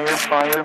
fire.